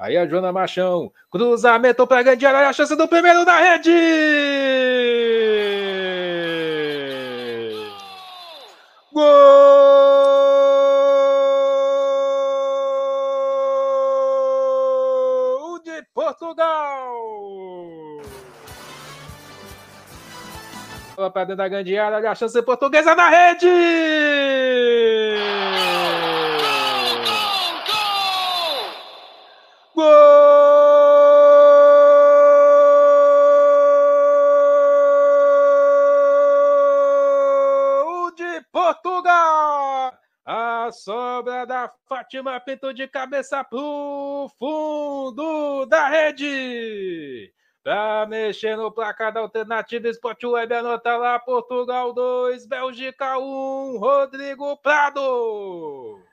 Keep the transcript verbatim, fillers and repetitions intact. Aí a Jona Machão, cruzamento para Gandia, olha a chance do primeiro na rede! Gol de Portugal! Olha para dentro da Gandia, olha a chance portuguesa na rede! Gol de Portugal! A sobra da Fátima Pinto de cabeça pro fundo da rede! Pra mexer no placar da Alternativa Esporte Web, anota lá: Portugal dois, Bélgica um, Rodrigo Prado!